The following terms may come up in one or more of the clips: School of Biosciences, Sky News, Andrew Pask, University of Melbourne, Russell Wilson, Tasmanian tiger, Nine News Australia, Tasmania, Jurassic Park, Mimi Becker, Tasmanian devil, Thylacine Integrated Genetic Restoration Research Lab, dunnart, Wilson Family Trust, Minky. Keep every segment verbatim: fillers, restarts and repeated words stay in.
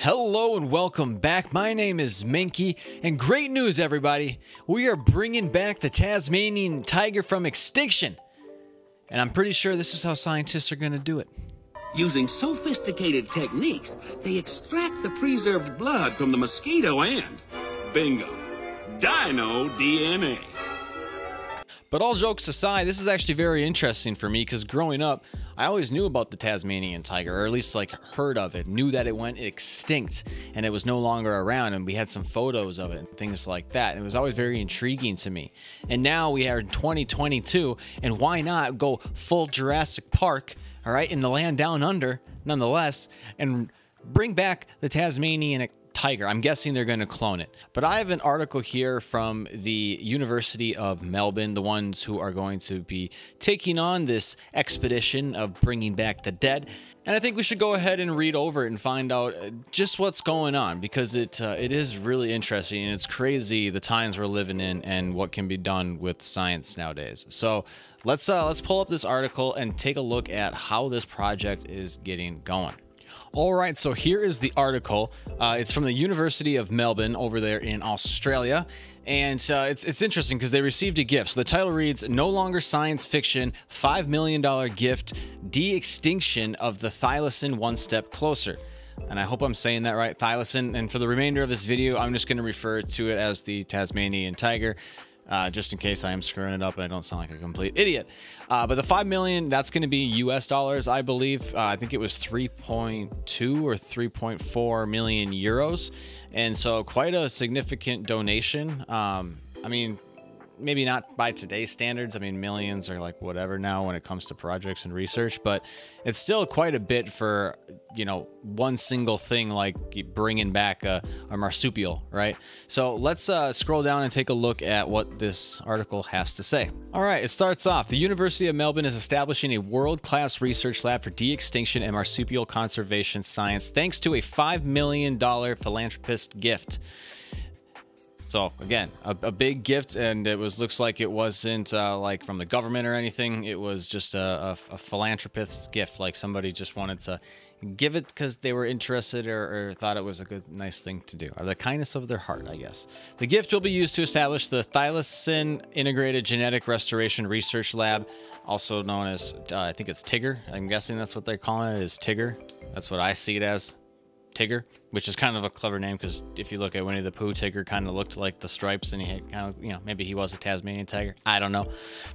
Hello and welcome back. My name is Minky, and great news, everybody. We are bringing back the Tasmanian tiger from extinction. And I'm pretty sure this is how scientists are going to do it. Using sophisticated techniques, they extract the preserved blood from the mosquito and, bingo, dino D N A. But all jokes aside, this is actually very interesting for me because growing up, I always knew about the Tasmanian tiger, or at least like heard of it, knew that it went extinct and it was no longer around, and we had some photos of it and things like that. And it was always very intriguing to me. And now we are in twenty twenty-two, and why not go full Jurassic Park, all right, in the land down under, nonetheless, and bring back the Tasmanian tiger. I'm guessing they're going to clone it. But I have an article here from the University of Melbourne, the ones who are going to be taking on this expedition of bringing back the dead. And I think we should go ahead and read over it and find out just what's going on, because it uh, it is really interesting, and it's crazy the times we're living in and what can be done with science nowadays. So let's uh, let's pull up this article and take a look at how this project is getting going. All right, so here is the article. Uh, it's from the University of Melbourne over there in Australia. And uh, it's, it's interesting because they received a gift. So the title reads, "No Longer Science Fiction, five million dollar Gift, De-Extinction of the Thylacine One Step Closer." And I hope I'm saying that right, thylacine. And for the remainder of this video, I'm just going to refer to it as the Tasmanian tiger. Uh, just in case I am screwing it up and I don't sound like a complete idiot. Uh, but the five million, that's going to be U S dollars, I believe. Uh, I think it was three point two or three point four million euros. And so quite a significant donation. Um, I mean, maybe not by today's standards. I mean, millions are like whatever now when it comes to projects and research, but it's still quite a bit for, you know, one single thing like bringing back a, a marsupial, right? So let's uh, scroll down and take a look at what this article has to say. All right, it starts off. The University of Melbourne is establishing a world-class research lab for de-extinction and marsupial conservation science thanks to a five million dollar philanthropist gift. So again, a, a big gift, and it was looks like it wasn't uh, like from the government or anything. It was just a, a, a philanthropist's gift, like somebody just wanted to give it because they were interested or, or thought it was a good, nice thing to do, or the kindness of their heart, I guess. The gift will be used to establish the Thylacine Integrated Genetic Restoration Research Lab, also known as uh, I think it's Tigger. I'm guessing that's what they're calling it, is Tigger. That's what I see it as. Tigger, which is kind of a clever name because if you look at Winnie the Pooh, Tigger kind of looked like the stripes, and he had kind of, you know, maybe he was a Tasmanian tiger. I don't know.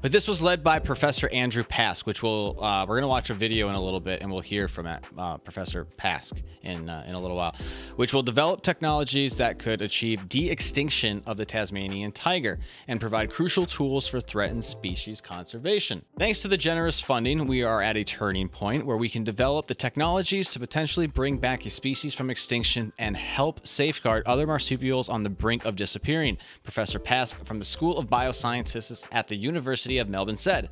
But this was led by Professor Andrew Pask, which we'll, uh, we're going to watch a video in a little bit, and we'll hear from uh, Professor Pask in, uh, in a little while, which will develop technologies that could achieve de-extinction of the Tasmanian tiger and provide crucial tools for threatened species conservation. Thanks to the generous funding, we are at a turning point where we can develop the technologies to potentially bring back a species from extinction and help safeguard other marsupials on the brink of disappearing, Professor Pask from the School of Biosciences at the University of Melbourne said.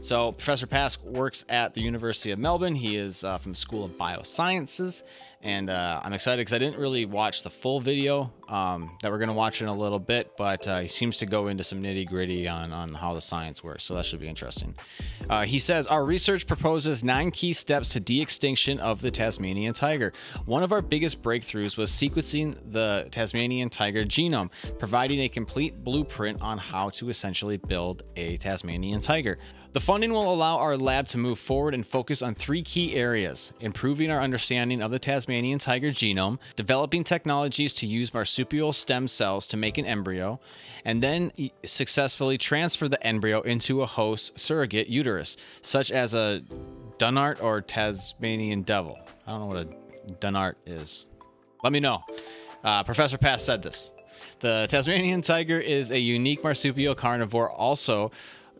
So Professor Pask works at the University of Melbourne. He is uh, from the School of Biosciences, and uh, I'm excited because I didn't really watch the full video um, that we're going to watch in a little bit, but uh, he seems to go into some nitty gritty on, on how the science works, so that should be interesting. Uh, he says, "Our research proposes nine key steps to de-extinction of the Tasmanian tiger. One of our biggest breakthroughs was sequencing the Tasmanian tiger genome, providing a complete blueprint on how to essentially build a Tasmanian tiger. The funding will allow our lab to move forward and focus on three key areas: improving our understanding of the Tasmanian tiger genome, developing technologies to use marsupial stem cells to make an embryo, and then successfully transfer the embryo into a host surrogate uterus, such as a dunnart or Tasmanian devil." I don't know what a dunnart is. Let me know. Uh, Professor Pass said this. "The Tasmanian tiger is a unique marsupial carnivore, also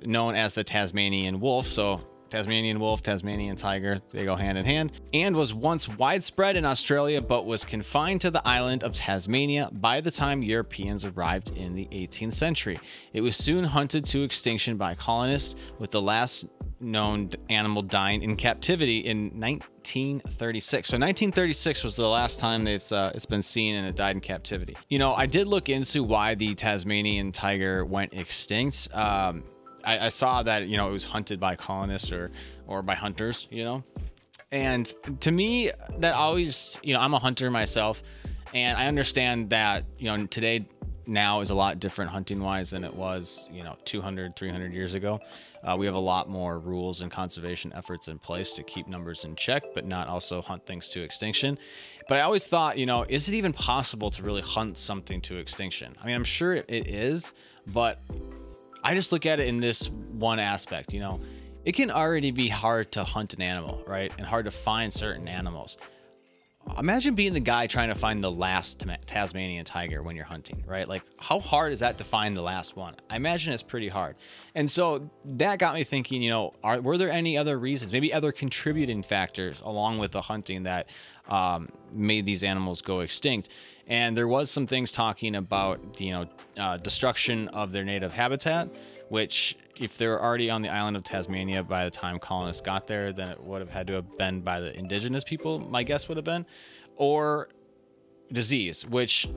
known as the Tasmanian wolf." So Tasmanian wolf, Tasmanian tiger, they go hand in hand. "And was once widespread in Australia, but was confined to the island of Tasmania by the time Europeans arrived in the eighteenth century. It was soon hunted to extinction by colonists, with the last known animal dying in captivity in nineteen thirty-six. So nineteen thirty-six was the last time that it's, uh, it's been seen, and it died in captivity. You know, I did look into why the Tasmanian tiger went extinct. Um, I, I saw that, you know, it was hunted by colonists or or by hunters, you know, And to me, that always, you know, I'm a hunter myself, and I understand that, you know, today now is a lot different hunting wise than it was, you know, two hundred, three hundred years ago. Uh, we have a lot more rules and conservation efforts in place to keep numbers in check, but not also hunt things to extinction. But I always thought, you know, is it even possible to really hunt something to extinction? I mean, I'm sure it is, but I just look at it in this one aspect, you know, it can already be hard to hunt an animal, right? And hard to find certain animals. Imagine being the guy trying to find the last Tasmanian tiger when you're hunting, right? Like, how hard is that to find the last one? I imagine it's pretty hard. And so that got me thinking, you know, are, were there any other reasons, maybe other contributing factors along with the hunting that um, made these animals go extinct? And there was some things talking about, you know, uh, destruction of their native habitat, which if they were already on the island of Tasmania by the time colonists got there, then it would have had to have been by the indigenous people, my guess would have been, or disease, which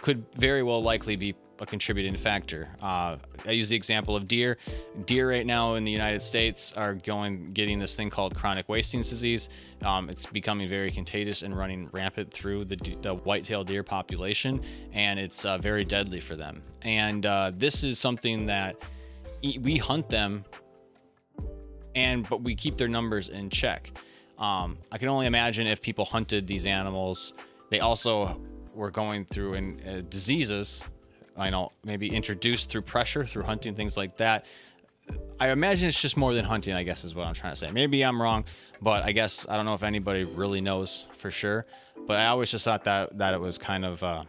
could very well likely be a contributing factor. Uh, I use the example of deer. Deer right now in the United States are going, getting this thing called chronic wasting disease. Um, it's becoming very contagious and running rampant through the, the white-tailed deer population, and it's uh, very deadly for them. And uh, this is something that we hunt them, and but we keep their numbers in check. Um, I can only imagine if people hunted these animals, they also were going through in, uh, diseases, I know, maybe introduced through pressure, through hunting, things like that. I imagine it's just more than hunting, I guess is what I'm trying to say. Maybe I'm wrong, but I guess I don't know if anybody really knows for sure. But I always just thought that that it was kind of, uh,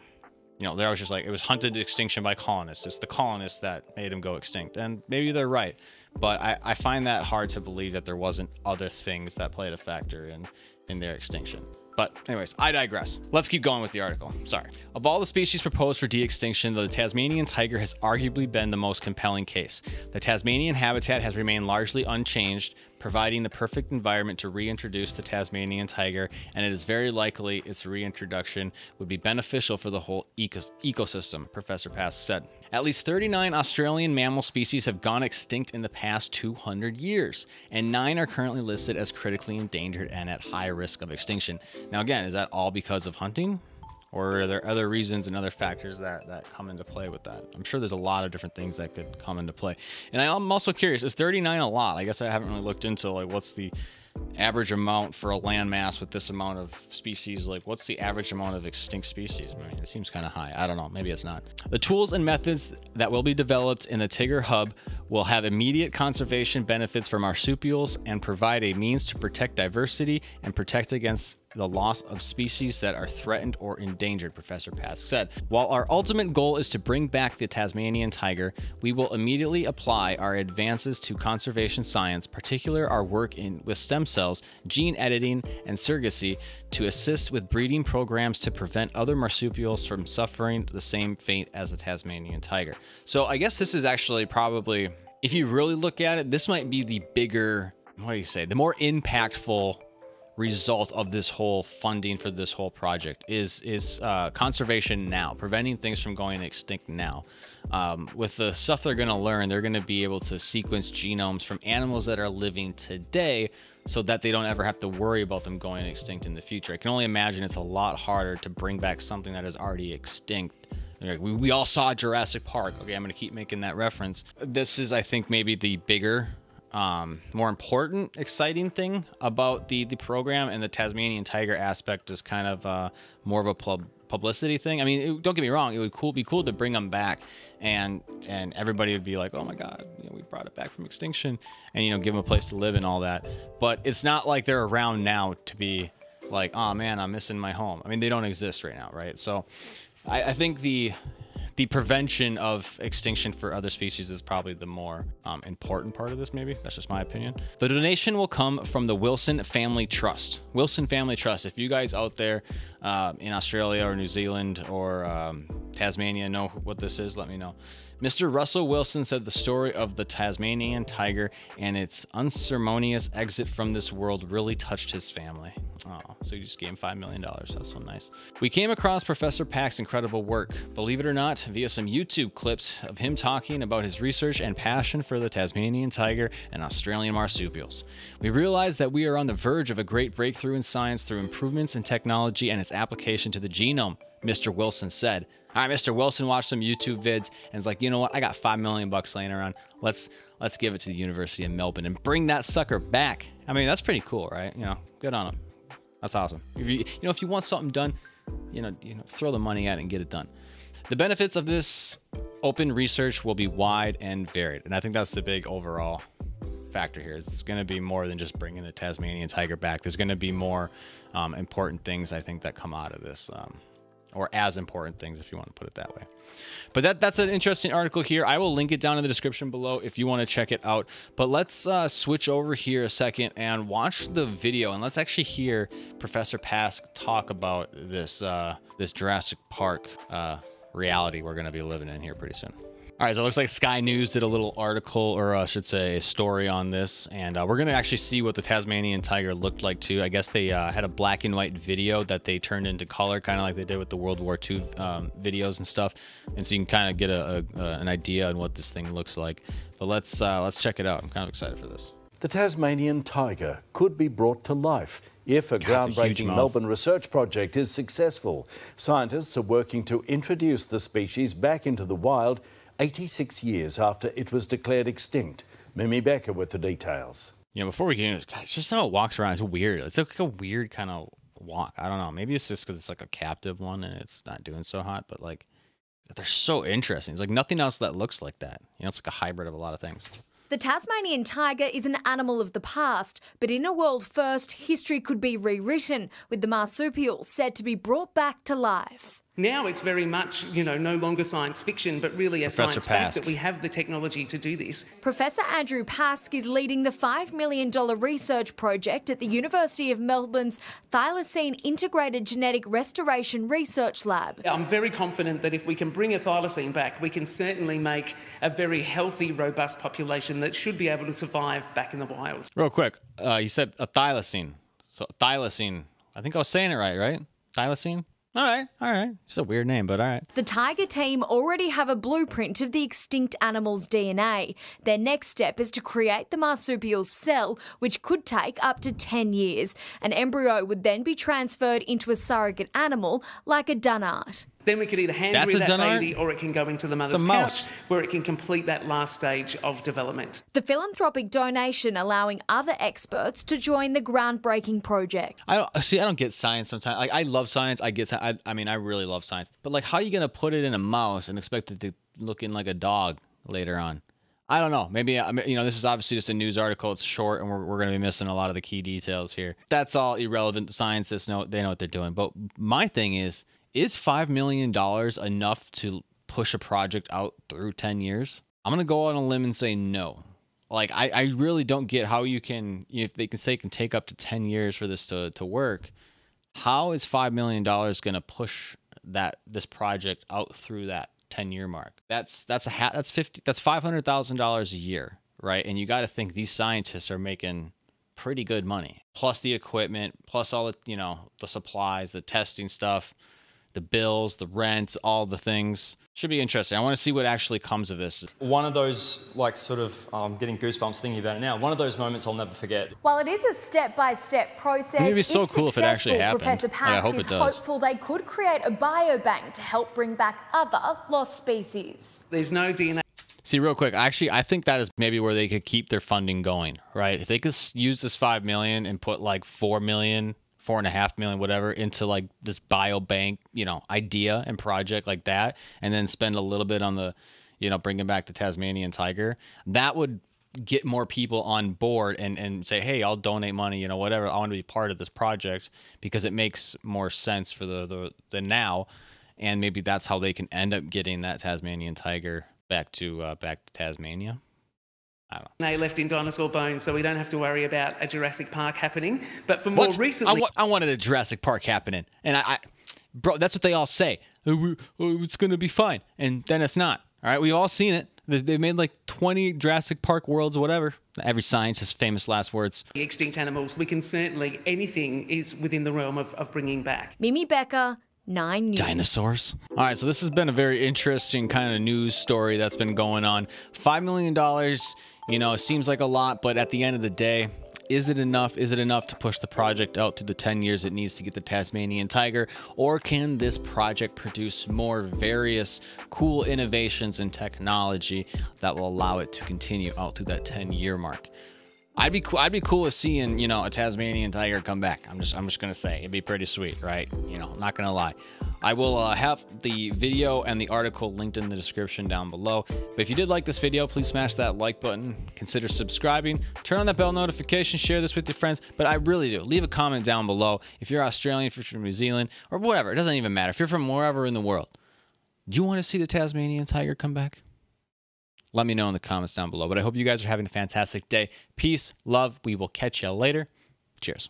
you know, they're always just like, it was hunted to extinction by colonists. It's the colonists that made them go extinct. And maybe they're right. But I, I find that hard to believe that there wasn't other things that played a factor in, in their extinction. But anyways, I digress. Let's keep going with the article. Sorry. Of all the species proposed for de-extinction, the Tasmanian tiger has arguably been the most compelling case. The Tasmanian habitat has remained largely unchanged, providing the perfect environment to reintroduce the Tasmanian tiger, and it is very likely its reintroduction would be beneficial for the whole ecos ecosystem, Professor Pask said. At least thirty-nine Australian mammal species have gone extinct in the past two hundred years, and nine are currently listed as critically endangered and at high risk of extinction. Now, again, is that all because of hunting? Or are there other reasons and other factors that, that come into play with that? I'm sure there's a lot of different things that could come into play. And I'm also curious, is thirty-nine a lot? I guess I haven't really looked into, like, what's the average amount for a landmass with this amount of species? Like, what's the average amount of extinct species? I mean, it seems kind of high. I don't know. Maybe it's not. The tools and methods that will be developed in the Tigger Hub will have immediate conservation benefits for marsupials and provide a means to protect diversity and protect against the loss of species that are threatened or endangered, Professor Pask said. While our ultimate goal is to bring back the Tasmanian tiger, we will immediately apply our advances to conservation science, particularly our work in with stem cells, gene editing, and surrogacy, to assist with breeding programs to prevent other marsupials from suffering the same fate as the Tasmanian tiger. So I guess this is actually probably, if you really look at it, this might be the bigger, what do you say, the more impactful result of this whole funding for this whole project is is uh, conservation now, preventing things from going extinct now. Um, with the stuff they're going to learn, they're going to be able to sequence genomes from animals that are living today so that they don't ever have to worry about them going extinct in the future. I can only imagine it's a lot harder to bring back something that is already extinct. Like, we, we all saw Jurassic Park. Okay, I'm going to keep making that reference. This is, I think, maybe the bigger Um, more important, exciting thing about the, the program, and the Tasmanian tiger aspect is kind of uh, more of a pub publicity thing. I mean, it, don't get me wrong, it would cool, be cool to bring them back, and and everybody would be like, oh my God, you know, we brought it back from extinction, and, you know, give them a place to live and all that. But it's not like they're around now to be like, oh man, I'm missing my home. I mean, they don't exist right now, right? So I, I think the The prevention of extinction for other species is probably the more um, important part of this, maybe. That's just my opinion. The donation will come from the Wilson Family Trust. Wilson Family Trust. If you guys out there uh, in Australia or New Zealand or um, Tasmania know what this is, let me know. Mister Russell Wilson said the story of the Tasmanian tiger and its unceremonious exit from this world really touched his family. Oh, so you just gave him five million dollars. That's so nice. We came across Professor Pask's incredible work, believe it or not, via some YouTube clips of him talking about his research and passion for the Tasmanian tiger and Australian marsupials. We realized that we are on the verge of a great breakthrough in science through improvements in technology and its application to the genome, Mister Wilson said. All right, Mister Wilson watched some YouTube vids and is like, you know what? I got five million bucks laying around. Let's let's give it to the University of Melbourne and bring that sucker back. I mean, that's pretty cool, right? You know, good on him. That's awesome. If you, you know, if you want something done, you know, you know, throw the money at it and get it done. The benefits of this open research will be wide and varied, and I think that's the big overall factor here. It's going to be more than just bringing the Tasmanian tiger back. There's going to be more um, important things, I think, that come out of this. Um, or as important things, if you want to put it that way. But that that's an interesting article here. I will link it down in the description below if you want to check it out. But let's uh, switch over here a second and watch the video, and let's actually hear Professor Pask talk about this, uh, this Jurassic Park uh, reality we're going to be living in here pretty soon. All right, so it looks like Sky News did a little article, or I should say a story on this, and uh, we're going to actually see what the Tasmanian tiger looked like, too. I guess they uh, had a black and white video that they turned into color, kind of like they did with the World War Two um, videos and stuff, and so you can kind of get a, a, uh, an idea on what this thing looks like. But let's, uh, let's check it out. I'm kind of excited for this. The Tasmanian tiger could be brought to life if a groundbreaking Melbourne research project is successful. Scientists are working to introduce the species back into the wild eighty-six years after it was declared extinct. Mimi Becker with the details. You know, before we get into this, God, it's just how it walks around. It's weird. It's like a weird kind of walk. I don't know. Maybe it's just because it's like a captive one and it's not doing so hot, but like, they're so interesting. It's like nothing else that looks like that. You know, it's like a hybrid of a lot of things. The Tasmanian tiger is an animal of the past, but in a world first, history could be rewritten, with the marsupial said to be brought back to life. Now it's very much, you know, no longer science fiction, but really a science fact that we have the technology to do this. Professor Andrew Pask is leading the five million dollar research project at the University of Melbourne's Thylacine Integrated Genetic Restoration Research Lab. I'm very confident that if we can bring a thylacine back, we can certainly make a very healthy, robust population that should be able to survive back in the wild. Real quick, uh, you said a thylacine. So thylacine, I think I was saying it right, right? Thylacine? All right, all right. It's a weird name, but all right. The tiger team already have a blueprint of the extinct animal's D N A. Their next step is to create the marsupial's cell, which could take up to ten years. An embryo would then be transferred into a surrogate animal, like a dunnart. Then we could either hand-rear that dunnart baby, or it can go into the mother's pouch, where it can complete that last stage of development. The philanthropic donation allowing other experts to join the groundbreaking project. I don't, see, I don't get science sometimes. Like, I love science. I get. I, I mean, I really love science. But like, how are you going to put it in a mouse and expect it to look in like a dog later on? I don't know. Maybe, you know, this is obviously just a news article. It's short, and we're, we're going to be missing a lot of the key details here. That's all irrelevant. Scientists know they know what they're doing. But my thing is, is five million dollars enough to push a project out through ten years? I'm going to go on a limb and say no. Like, I, I really don't get how you can, if they can say it can take up to ten years for this to, to work, how is five million dollars going to push that this project out through that ten year mark? That's, that's, a ha that's, fifty that's five hundred thousand dollars a year, right? And you got to think these scientists are making pretty good money, plus the equipment, plus all the, you know, the supplies, the testing stuff, the bills, the rent, all the things. Should be interesting. I want to see what actually comes of this. One of those, like, sort of um, getting goosebumps thinking about it now, one of those moments I'll never forget. While it is a step-by-step process, it'd be so cool if it actually happened. Professor Pask is hopeful they could create a biobank to help bring back other lost species. There's no D N A. See, real quick, actually, I think that is maybe where they could keep their funding going, right? If they could use this five million dollars and put, like, four million dollars four and a half million, whatever, into like this biobank, you know, idea and project like that, and then spend a little bit on the, you know, bringing back the Tasmanian tiger. That would get more people on board and, and say, hey, I'll donate money, you know, whatever. I want to be part of this project because it makes more sense for the, the, the now. And maybe that's how they can end up getting that Tasmanian tiger back to, uh, back to Tasmania. They left in dinosaur bones, so we don't have to worry about a Jurassic Park happening. But for more what? recently, I, wa I wanted a Jurassic Park happening, and I, I Bro, that's what they all say. Oh, it's going to be fine. And then it's not. All right, we've all seen it. They've made like twenty Jurassic Park worlds, whatever. Every scientist's famous last words. Extinct animals, we can certainly, anything is within the realm of, of bringing back. Mimi Becker, Nine News. Dinosaurs. All right, so this has been a very interesting kind of news story that's been going on. five million dollars, you know, seems like a lot, but at the end of the day, is it enough? Is it enough to push the project out to the ten years it needs to get the Tasmanian tiger? Or can this project produce more various cool innovations in technology that will allow it to continue out to that ten year mark? I'd be cool. I'd be cool with seeing, you know, a Tasmanian tiger come back. I'm just, I'm just gonna say it'd be pretty sweet, right? You know, not gonna lie. I will uh, have the video and the article linked in the description down below. But if you did like this video, please smash that like button. Consider subscribing. Turn on that bell notification. Share this with your friends. But I really do. Leave a comment down below if you're Australian, if you're from New Zealand, or whatever. It doesn't even matter. If you're from wherever in the world, do you want to see the Tasmanian tiger come back? Let me know in the comments down below. But I hope you guys are having a fantastic day. Peace, love. We will catch you later. Cheers.